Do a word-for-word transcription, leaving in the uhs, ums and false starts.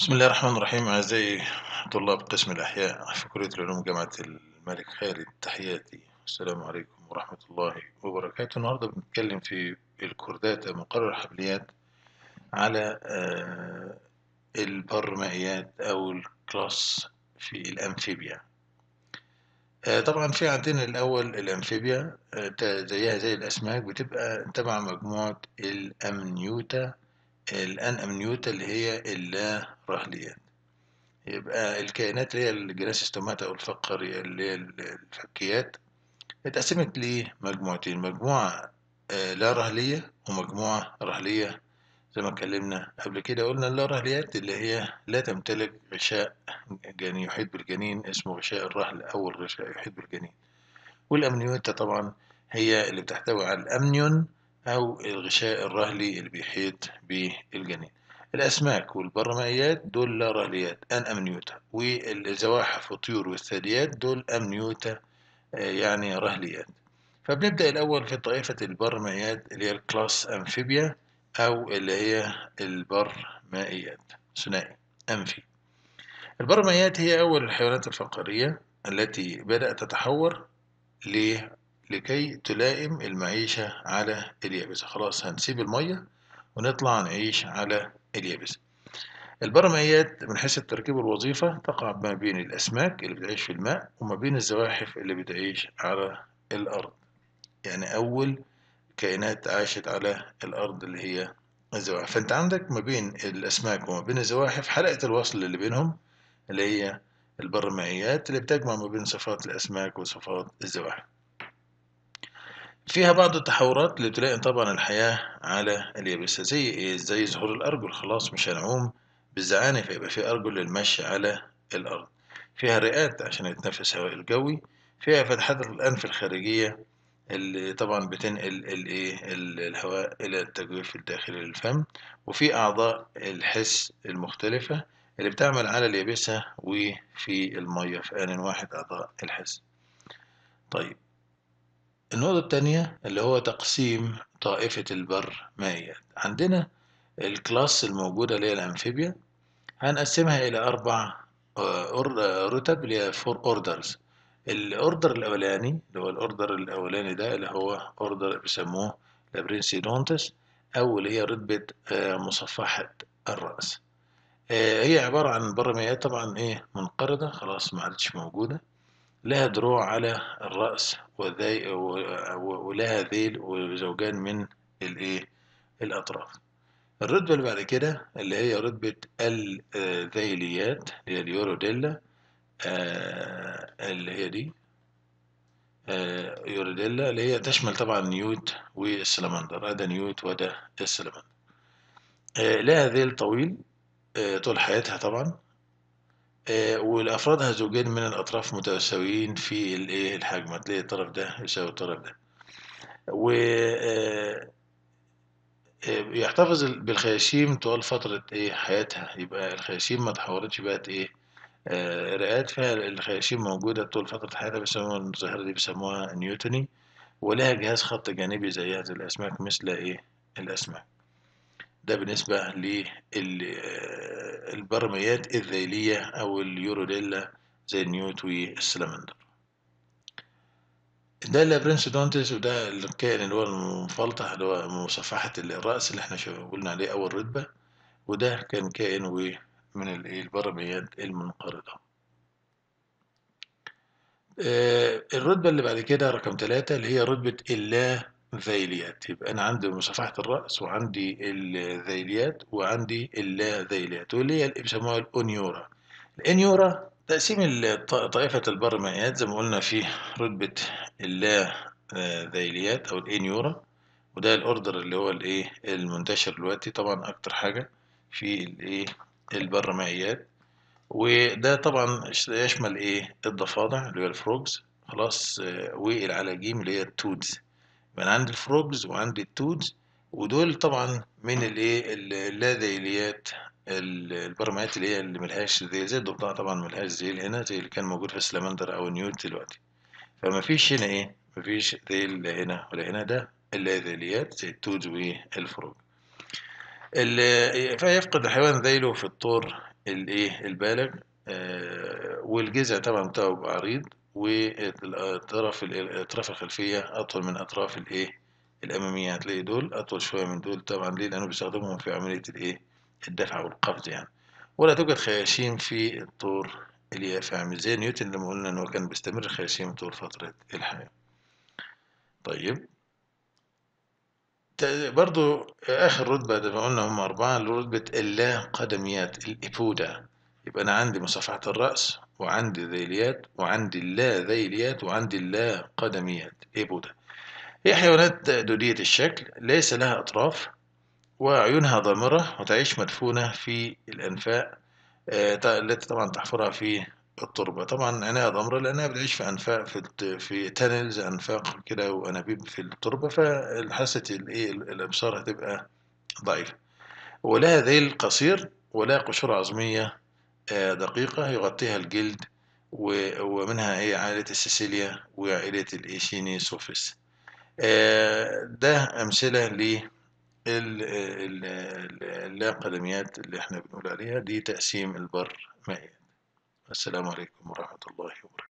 بسم الله الرحمن الرحيم. أعزائي طلاب قسم الأحياء في كلية العلوم جامعة الملك خالد، تحياتي، السلام عليكم ورحمة الله وبركاته. النهاردة بنتكلم في الكورداتا مقرر حبليات على البرمائيات أو الكلاس في الأمفيبيا. طبعا في عندنا الأول الأمفيبيا زيها زي الأسماك، بتبقى تبع مجموعة الأمنيوتا، الآن أمنيوتا اللي هي الراحليات. يبقى الكائنات اللي هي الجراسيستوماتا أو الفقرية اللي هي الفكيات اتقسمت لمجموعتين، مجموعة لا رهلية ومجموعة رهلية. زي ما اتكلمنا قبل كده قلنا اللا رهليات اللي هي لا تمتلك غشاء جاني يحيط بالجنين، اسمه غشاء الرحل، أول غشاء يحيط بالجنين. والأمنيوتا طبعا هي اللي بتحتوي على الأمنيون أو الغشاء الرهلي اللي بيحيط بالجنين. الأسماك والبرمائيات دول لا رهليات، أن أمنيوتا، والزواحف والطيور والثدييات دول أمنيوتا يعني رهليات. فبنبدأ الأول في طائفة البرمائيات اللي هي الكلاس أمفيبيا أو اللي هي البرمائيات ثنائي أمفي. البرمائيات هي أول الحيوانات الفقرية التي بدأت تتحور ل لكي تلائم المعيشة على اليابسة. خلاص هنسيب المية ونطلع نعيش على اليابسة. البرمائيات من حيث التركيب والوظيفة تقع ما بين الأسماك اللي بتعيش في الماء وما بين الزواحف اللي بتعيش على الأرض. يعني أول كائنات عاشت على الأرض اللي هي الزواحف. فأنت عندك ما بين الأسماك وما بين الزواحف حلقة الوصل اللي بينهم اللي هي البرمائيات، اللي بتجمع ما بين صفات الأسماك وصفات الزواحف. فيها بعض التحورات اللي بتلائم طبعا الحياة على اليابسة، زي ايه؟ زي ظهور الأرجل. خلاص مش هنعوم بالزعانف، يبقى في أرجل للمشي على الأرض. فيها رئات عشان يتنفس هواء الجوي. فيها فتحات الأنف الخارجية اللي طبعا بتنقل الايه الهواء إلى التجويف الداخلي للفم. وفي أعضاء الحس المختلفة اللي بتعمل على اليابسة وفي المية في آن واحد، أعضاء الحس. طيب النقطة الثانية اللي هو تقسيم طائفة البرمائيات. عندنا الكلاس الموجودة اللي هي الأمفيبيا هنقسمها إلى أربع رتب اللي هي فور أوردرز. الأوردر الأولاني اللي هو الأوردر الأولاني ده اللي هو أوردر بيسموه لابرينثودونتس أو اللي هي رتبة مصفحة الرأس. هي عبارة عن برمائيات طبعا إيه منقرضة، خلاص ما عادتش موجودة، لها دروع على الرأس ولها ذيل وزوجان من الايه الأطراف. الرتبة اللي بعد كده اللي هي رتبة الذيليات اللي هي اليوروديلا، آه اللي هي دي آه يوروديلا اللي هي تشمل طبعا نيوت والسلمندر. ده نيوت وده السلمندر. آه لها ذيل طويل آه طول حياتها طبعا، والأفرادها زوجين من الأطراف متساويين في الإيه الحجم، هتلاقي الطرف ده يساوي الطرف ده. ويحتفظ بالخياشيم طوال فترة إيه حياتها. يبقى الخياشيم ما تحورتش بقت إيه رئات، فالخياشيم موجودة طول فترة حياتها. بيسموها الظاهرة دي بيسموها نيوتني، ولها جهاز خط جانبي زيها زي الأسماك مثل إيه الأسماك. ده بالنسبة للبرميات الذيلية أو اليوروديلا زي النيوت والسلمندر. ده اللابرينثودونتس، وده الكائن اللي هو المفلطح اللي هو مصفحة الرأس اللي احنا قلنا عليه أول رتبة، وده كان كائن من البرميات المنقرضة. الرتبة اللي بعد كده رقم ثلاثة اللي هي رتبة اللا ذيليات. يبقى أنا عندي مصفحة الرأس وعندي الذيليات وعندي اللا ذيليات، واللي هي بيسموها الأنيورا. الأنيورا تقسيم طائفة البرمائيات زي ما قلنا في رتبة اللا ذيليات أو الأنيورا، وده الأوردر اللي هو الإيه المنتشر دلوقتي طبعا أكتر حاجة في الإيه البرمائيات. وده طبعا يشمل إيه الضفادع اللي هي الفروجز، خلاص، والعلاجيم اللي هي التودز. أنا عندي الفروجز وعندي التودز، ودول طبعا من الايه اللاذيليات، البرمائيات اللي هي اللي ملهاش ذيل، زي الضفدع طبعا ملهاش ذيل هنا زي اللي كان موجود في السلمندر أو نيوت دلوقتي. فمفيش هنا ايه مفيش ذيل لا هنا ولا هنا. ده اللاذيليات زي التودز والفروج. فيفقد الحيوان ذيله في الطور الايه البالغ والجذع طبعا بتاعه بيبقى عريض، والاطراف الاطراف الخلفيه اطول من اطراف الايه الاماميه. هتلاقي دول اطول شويه من دول، طبعا ليه؟ لانه بيستخدمهم في عمليه الايه الدفع والقبض يعني. ولا توجد خياشيم في الطور اليافع، مش زي نيوتن لما قلنا ان هو كان بيستمر خياشيم طول فتره الحياه. طيب برضو اخر رتبه زي ما قلنا هم اربعه، اللي رتبه اللا قدميات الابودا. يبقى انا عندي مصافحه الراس، وعندي ذيليات، وعندي اللا ذيليات، وعندي اللا قدميات ابودا. هي حيوانات دوديه الشكل، ليس لها اطراف، وعيونها ضامره، وتعيش مدفونه في الانفاق التي طبعا تحفرها في التربه. طبعا عينها ضامره لانها بتعيش في انفاق في في تانلز، انفاق كده وانابيب في التربه، فحاسه الايه الابصار هتبقى ضعيفه. ولها ذيل قصير، ولها قشور عظميه دقيقه يغطيها الجلد، ومنها هي عائله السيسيليا وعائله الايشينيسوفيس. ده امثله ل اللا قدميات اللي احنا بنقول عليها، دي تقسيم البرمائيات. السلام عليكم ورحمة الله وبركاته.